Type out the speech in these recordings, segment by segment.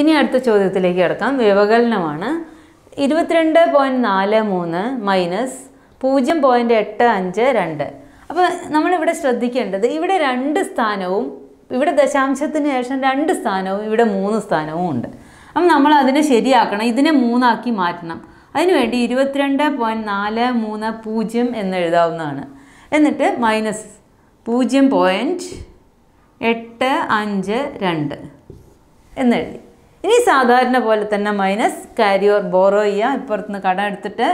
ഇനി അടുത്ത ചോദ്യത്തിലേക്ക് കടക്കാം. വ്യവകലനമാണ്. 22.43 മൈനസ് 0.852. അപ്പോൾ നമ്മളിവിടെ ശ്രദ്ധിക്കേണ്ടത്, ഇവിടെ 2 സ്ഥാനവും ഇവിടെ ദശാംശത്തിന് ശേഷം 2 സ്ഥാനവും ഇവിടെ 3 സ്ഥാനവും ഉണ്ട്. അപ്പം നമ്മൾ അതിനെ ശരിയാക്കണം, ഇതിനെ 3 ആക്കി മാറ്റണം. അതിനുവേണ്ടി 22.430 എന്നെഴുതാവുന്നതാണ്. എന്നിട്ട് മൈനസ് 0.852 എന്നെഴുതി. ഇനി സാധാരണ പോലെ തന്നെ മൈനസ് ക്യാരി ഓവർ ബോറോ ചെയ്യുക. ഇപ്പുറത്തുനിന്ന് കടം എടുത്തിട്ട്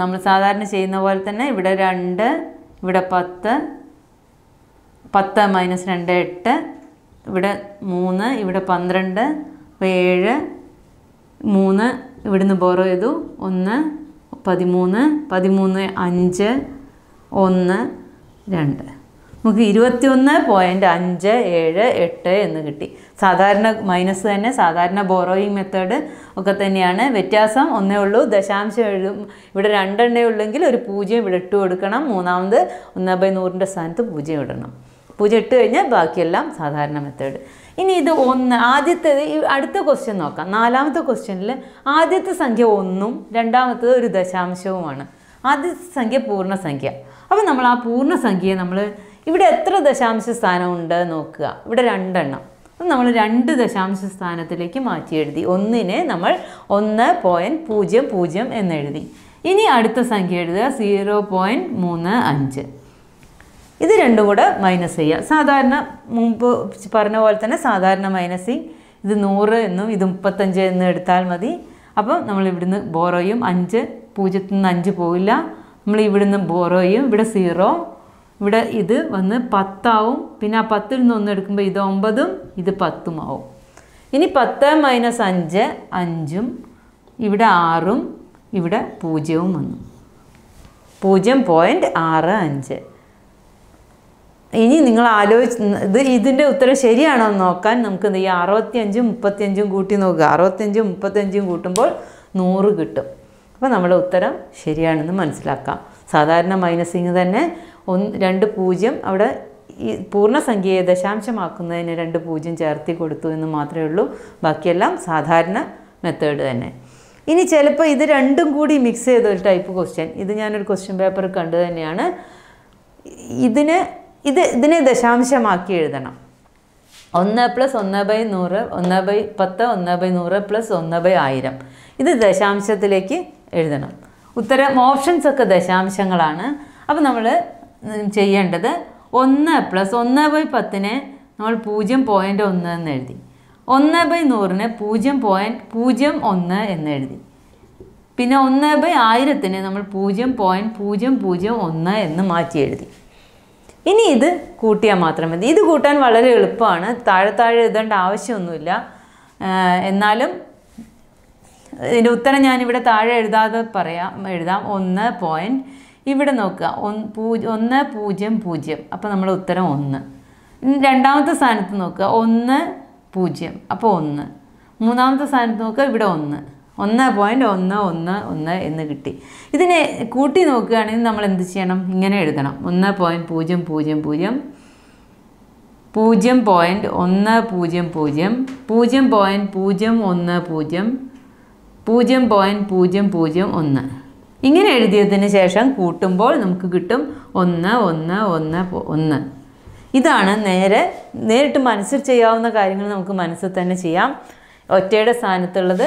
നമ്മൾ സാധാരണ ചെയ്യുന്ന പോലെ തന്നെ ഇവിടെ 2, ഇവിടെ 10 -2 8, ഇവിടെ 3, ഇവിടെ 12, 7, 3 ഇവിടുന്ന് ബോറോ ചെയ്തു 1, 13 5, 1 2. നമുക്ക് 21.578 എന്ന് കിട്ടി. സാധാരണ മൈനസ് തന്നെ, സാധാരണ ബോറോയിങ് മെത്തേഡ് ഒക്കെ തന്നെയാണ്. വ്യത്യാസം ഒന്നേ ഉള്ളൂ, ദശാംശം എഴുതും. ഇവിടെ 2 എണ്ണേ ഉള്ളെങ്കിൽ ഒരു 0 ഇവിടെ ഇട്ട് കൊടുക്കണം. മൂന്നാമത് 1/100 സ്ഥാനത്ത് 0 ഇടണം. 0 ഇട്ട് കഴിഞ്ഞാൽ ബാക്കിയെല്ലാം സാധാരണ മെത്തേഡ്. ഇനി ഇത് 1 ആദ്യത്തേത്. അടുത്ത ക്വസ്റ്റ്യൻ നോക്കാം. 4-ാമത്തെ ക്വസ്റ്റ്യനിൽ ആദ്യത്തെ സംഖ്യ 1-ഉം രണ്ടാമത്തത് ഒരു ദശാംശവുമാണ്. ആദ്യത്തെ സംഖ്യ പൂർണ്ണസംഖ്യ. അപ്പോൾ നമ്മൾ ആ പൂർണ്ണസംഖ്യയെ നമ്മൾ ഇവിടെ എത്ര ദശാംശ സ്ഥാനം ഉണ്ട് നോക്കുക. ഇവിടെ 2 എണ്ണം. അപ്പം നമ്മൾ 2 ദശാംശ സ്ഥാനത്തിലേക്ക് മാറ്റി എഴുതി. 1-നെ നമ്മൾ 1.00 എന്നെഴുതി. ഇനി അടുത്ത സംഖ്യ എഴുതുക, 0.35. ഇത് രണ്ടും കൂടെ മൈനസ് ചെയ്യുക. സാധാരണ മുമ്പ് പറഞ്ഞ പോലെ തന്നെ സാധാരണ മൈനസ് ചെയ്യും. ഇത് 100 എന്നും ഇത് 35 എന്നും എടുത്താൽ മതി. അപ്പം നമ്മൾ ഇവിടുന്ന് ബോറോയും 5, 0-5 പോയില്ല. നമ്മൾ ഇവിടുന്ന് ബോറോയും, ഇവിടെ 0, ഇവിടെ ഇത് വന്ന് 10 ആവും. പിന്നെ ആ 10-ൽ നിന്ന് 1 എടുക്കുമ്പോൾ ഇത് 9-ഉം ഇത് 10-ഉം ആവും. ഇനി 10 - 5 5-ഉം ഇവിടെ 6-ഉം ഇവിടെ 0-ഉം വന്നു. 0.65. ഇനി നിങ്ങൾ ആലോചിച്ച് ഇതിൻ്റെ ഉത്തരം ശരിയാണോ എന്ന് നോക്കാൻ നമുക്ക് ഈ 65-35 കൂട്ടി നോക്കുക. 65-35 കൂട്ടുമ്പോൾ 100 കിട്ടും. അപ്പോൾ നമ്മുടെ ഉത്തരം ശരിയാണെന്ന് മനസ്സിലാക്കാം. സാധാരണ മൈനസിങ് തന്നെ 2 0 അവിടെ ഈ പൂർണ്ണസംഖ്യയെ ദശാംശമാക്കുന്നതിന് 2 0 ചേർത്തി കൊടുത്തു എന്ന് മാത്രമേ ഉള്ളൂ. ബാക്കിയെല്ലാം സാധാരണ മെത്തേഡ് തന്നെ. ഇനി ചിലപ്പോൾ ഇത് രണ്ടും കൂടി മിക്സ് ചെയ്ത ഒരു ടൈപ്പ് ക്വസ്റ്റ്യൻ, ഇത് ഞാനൊരു ക്വസ്റ്റ്യൻ പേപ്പർ കണ്ടു തന്നെയാണ്. ഇതിനെ ദശാംശമാക്കി എഴുതണം. 1 + 1/100, 1/10, 1/100 പ്ലസ് 1/1000. ഇത് ദശാംശത്തിലേക്ക് എഴുതണം. ഉത്തരം ഓപ്ഷൻസ് ഒക്കെ ദശാംശങ്ങളാണ്. അപ്പോൾ നമ്മൾ ചെയ്യേണ്ടത് 1 + 1/10-നെ നമ്മൾ 0.1 എന്ന് എഴുതി. 1/100-നെ 0.01 എന്ന് എഴുതി. പിന്നെ 1/1000-നെ നമ്മൾ 0.001 എന്ന് മാറ്റി എഴുതി. ഇനി ഇത് കൂട്ടിയാൽ മാത്രം മതി. ഇത് കൂട്ടാൻ വളരെ എളുപ്പമാണ്. താഴെ എഴുതേണ്ട ആവശ്യമൊന്നുമില്ല. എന്നാലും ഇതിൻ്റെ ഉത്തരം ഞാനിവിടെ താഴെ എഴുതാതെ എഴുതാം. 1. ഇവിടെ നോക്കുക, 1 0 0. അപ്പോൾ നമ്മുടെ ഉത്തരം 1. രണ്ടാമത്തെ സ്ഥാനത്ത് നോക്കുക, 1 0. അപ്പോൾ 1. മൂന്നാമത്തെ സ്ഥാനത്ത് നോക്കുക, ഇവിടെ 1 1.111 എന്ന് കിട്ടി. ഇതിനെ കൂട്ടി നോക്കുകയാണെങ്കിൽ നമ്മൾ എന്ത് ചെയ്യണം? ഇങ്ങനെ എഴുതണം. 1 0 0 0 0.100 0.010 0.001. ഇങ്ങനെ എഴുതിയതിന് ശേഷം കൂട്ടുമ്പോൾ നമുക്ക് കിട്ടും 1 1 1 1. ഇതാണ് നേരിട്ട് മനസ്സിൽ ചെയ്യാവുന്ന കാര്യങ്ങൾ. നമുക്ക് മനസ്സിൽ തന്നെ ചെയ്യാം. ഒറ്റയുടെ സ്ഥാനത്തുള്ളത്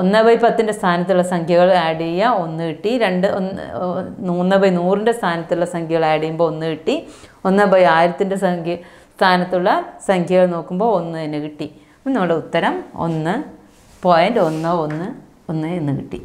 1/10-ൻ്റെ സ്ഥാനത്തുള്ള സംഖ്യകൾ ആഡ് ചെയ്യുക, 1 കിട്ടി. 1 100-ൻ്റെ സ്ഥാനത്തുള്ള സംഖ്യകൾ ആഡ് ചെയ്യുമ്പോൾ 1 കിട്ടി. 1/1000-ൻ്റെ സ്ഥാനത്തുള്ള സംഖ്യകൾ നോക്കുമ്പോൾ 1 തന്നെ കിട്ടി. അപ്പം നമ്മുടെ ഉത്തരം 1.111 എന്ന് കിട്ടി.